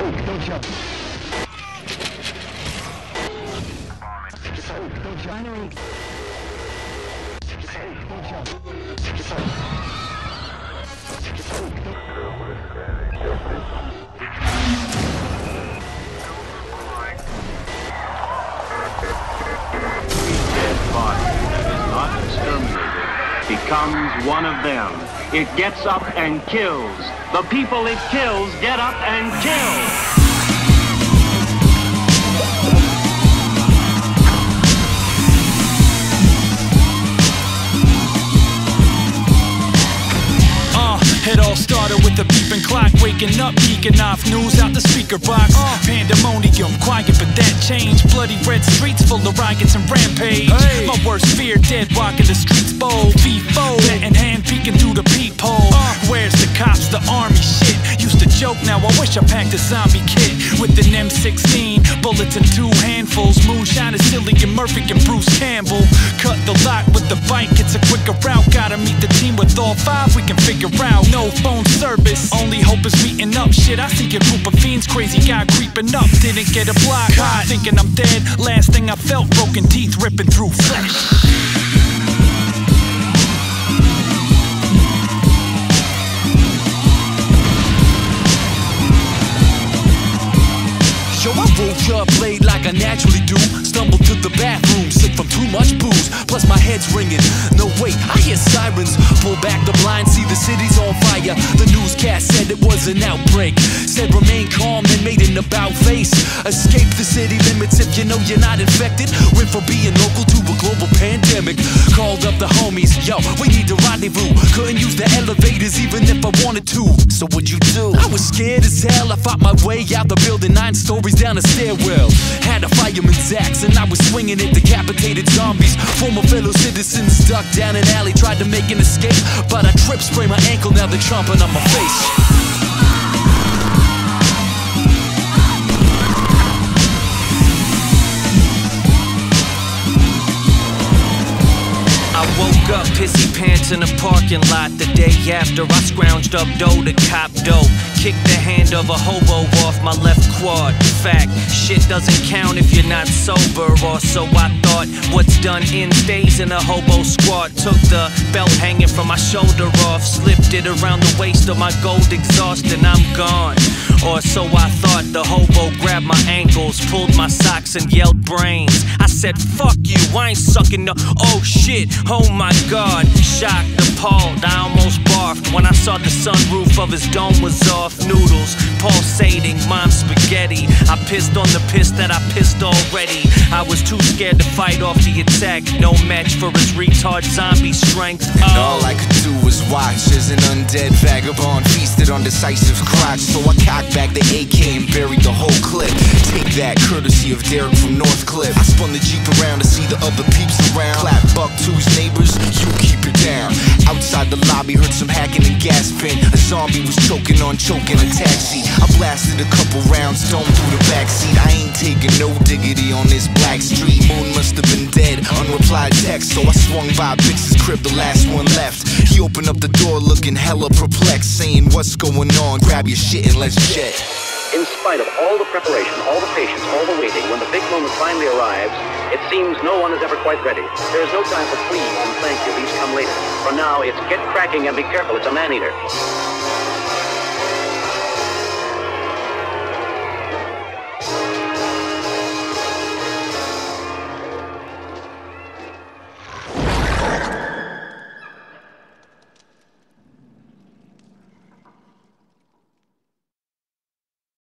Don't jump. Don't jump. Becomes one of them. It gets up and kills. The people it kills get up and kill. It all started with the beeping clock, waking up, peeking off news out the speaker box. Pandemonium, quiet, but that changed. Bloody red streets full of riots and rampage. Hey. My worst fear, dead walking the streets, bold, feet fold, and hand peeking through the peephole. Where's the cops, the army shit? Used to joke, now I wish I packed a zombie kit with an M16, bullets and two handfuls. Moonshine is silly and Murphy and Bruce Campbell. Cut the lot with the bike, it's a quicker route. Gotta meet the team with all five, we can figure out. No phone service, only hope is meeting up. Shit, I see a group of fiends, crazy guy creeping up. Didn't get a block, caught thinking I'm dead. Last thing I felt, broken teeth ripping through flesh. Yo, I rolled up late like I naturally do. Stumbled to the bathroom, sick from too much booze. Plus my head's ringing, no wait, I hear sirens. Pull back the blind, see the city's on fire. The newscast said it was an outbreak. Said remain calm and made an about face. Escape the city limits if you know you're not infected. Went from being local to a global pandemic. Called up the homies, yo, we need to rendezvous. Couldn't use the elevators even if I wanted to. So what'd you do? I was scared as hell, I fought my way out the building 9 stories down a stairwell. Had a fireman's axe and I was swinging at decapitated zombies. Former fellow citizens stuck down an alley, tried to make an escape, but I tripped, sprained my ankle, now they're chomping on my face. Woke up pissy pants in a parking lot the day after. I scrounged up dough to cop dope. Kicked the hand of a hobo off my left quad. Fact, shit doesn't count if you're not sober, or so I thought. What's done in stays in a hobo squad. Took the belt hanging from my shoulder off, slipped it around the waist of my gold exhaust, and I'm gone. Or so I thought. The hobo grabbed my ankles, pulled my socks and yelled brains. I said, fuck you, I ain't sucking no, oh shit, oh my god. Shocked, appalled, I almost barfed when I saw the sunroof of his dome was off. Noodles pulsating, mom's spaghetti. I pissed on the piss that I pissed already. I was too scared to fight off the attack. No match for his retard zombie strength. Oh. And all I could do was watch as an undead vagabond feasted on decisive crotch. So I cocked back the AK and buried the whole clip. Take that, courtesy of Derek from Northcliffe. I spun the Jeep around to see the other peeps around. Clap buck to his neighbors, you keep it down. Outside the lobby, heard some hacking and gasping. A zombie was choking on choking a taxi. I blasted a couple rounds, thrown through the backseat. I ain't taking no diggity on this black street. Moon must have been dead, unreplied text. So I swung by Bix's crib, the last one left. He opened up the door looking hella perplexed, saying, what's going on? Grab your shit and let's check. In spite of all the preparation, all the patience, all the waiting, when the big moment finally arrives, it seems no one is ever quite ready. There is no time for please and thank you, these come later. For now, it's get cracking and be careful, it's a man-eater.